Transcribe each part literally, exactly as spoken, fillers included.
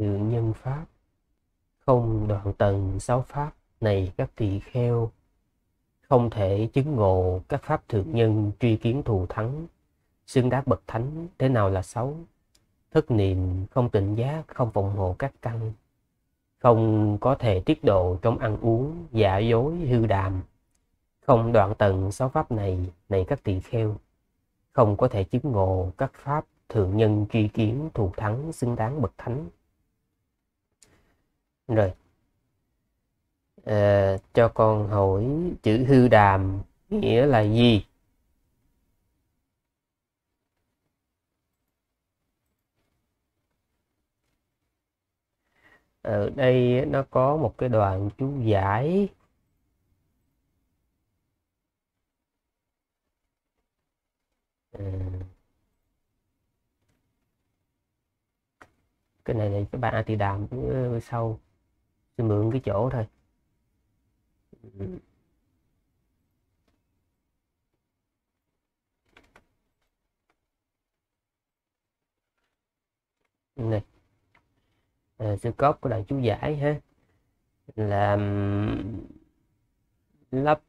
sự nhân pháp, không đoạn tận sáu pháp này các tỳ kheo, không thể chứng ngộ các pháp thượng nhân truy kiến thù thắng, xưng đắc bậc thánh. Thế nào là xấu? Thất niệm, không tỉnh giác, không phòng hộ các căn, không có thể tiết độ trong ăn uống, giả dối, hư đàm. Không đoạn tận sáu pháp này, này các tỳ kheo, không có thể chứng ngộ các pháp thượng nhân truy kiến thù thắng, xứng đáng bậc thánh. Rồi, à, cho con hỏi chữ hư đàm nghĩa là gì? Ở đây nó có một cái đoạn chú giải. À, cái này này các bạn A Tỳ Đàm cũng sau tôi mượn cái chỗ thôi. Này, à, sư cốc của đoạn chú giải ha, là lắp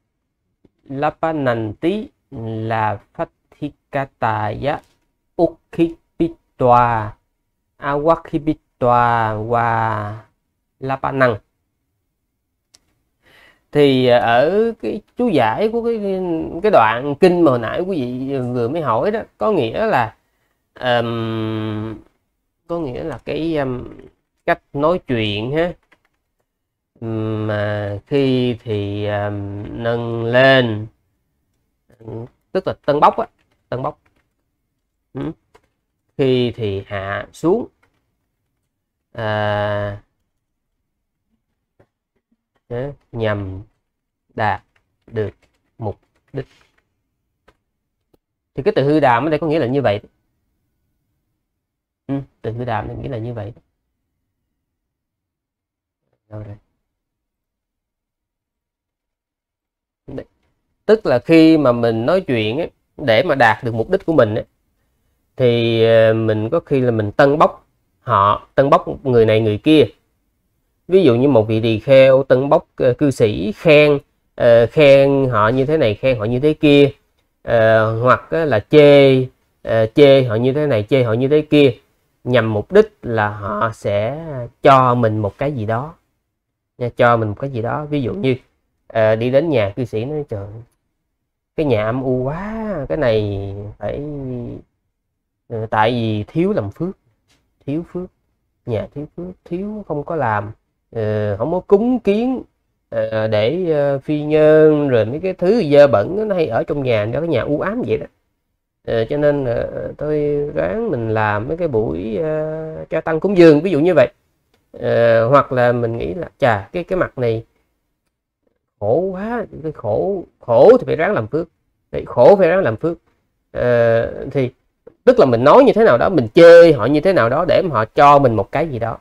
lắp nành tí là phát Hikataya Ukhipitwa Awakhipitwa và Lapanang. Thì ở cái chú giải của cái cái đoạn kinh mà hồi nãy quý vị vừa mới hỏi đó, có nghĩa là um, có nghĩa là cái um, cách nói chuyện ha, mà khi thì um, nâng lên, tức là tân bốc á, tân bốc, ừ. Khi thì hạ xuống, à, nhằm đạt được mục đích. Thì cái từ hư đàm ở đây có nghĩa là như vậy, ừ, từ hư đàm này nghĩa là như vậy. Đâu rồi? Đấy. Tức là khi mà mình nói chuyện ấy, để mà đạt được mục đích của mình ấy, thì mình có khi là mình tân bốc họ, tân bốc người này người kia. Ví dụ như một vị tỳ kheo tân bốc uh, cư sĩ, khen uh, khen họ như thế này, khen họ như thế kia, uh, hoặc uh, là chê uh, chê họ như thế này, chê họ như thế kia, nhằm mục đích là họ sẽ cho mình một cái gì đó, cho mình một cái gì đó. Ví dụ như uh, đi đến nhà cư sĩ nói trời, cái nhà âm u quá, cái này phải uh, tại vì thiếu làm phước, thiếu phước, nhà thiếu phước, thiếu không có làm, Ờ, không có cúng kiến ờ, để ờ, phi nhân, rồi mấy cái thứ dơ bẩn nó hay ở trong nhà, đó cái nhà u ám vậy đó. Ờ, cho nên ờ, tôi ráng mình làm mấy cái buổi ờ, cho tăng cúng dường, ví dụ như vậy. Ờ, hoặc là mình nghĩ là chà, cái cái mặt này khổ quá, cái khổ khổ thì phải ráng làm phước, đấy, khổ phải ráng làm phước. Ờ, thì tức là mình nói như thế nào đó, mình chê họ như thế nào đó để mà họ cho mình một cái gì đó.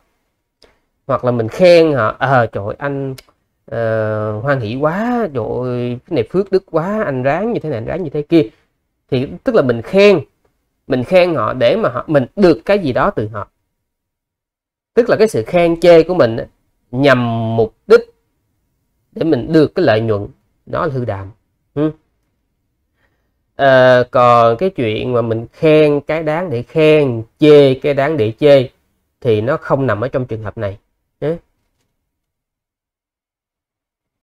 Hoặc là mình khen họ, ờ à, trời ơi, anh uh, hoan hỷ quá, trời ơi, cái này phước đức quá, anh ráng như thế này, anh ráng như thế kia. Thì tức là mình khen, mình khen họ để mà họ, mình được cái gì đó từ họ. Tức là cái sự khen chê của mình nhằm mục đích để mình được cái lợi nhuận, đó là hư đàm. Ừ. À, còn cái chuyện mà mình khen cái đáng để khen, chê cái đáng để chê thì nó không nằm ở trong trường hợp này.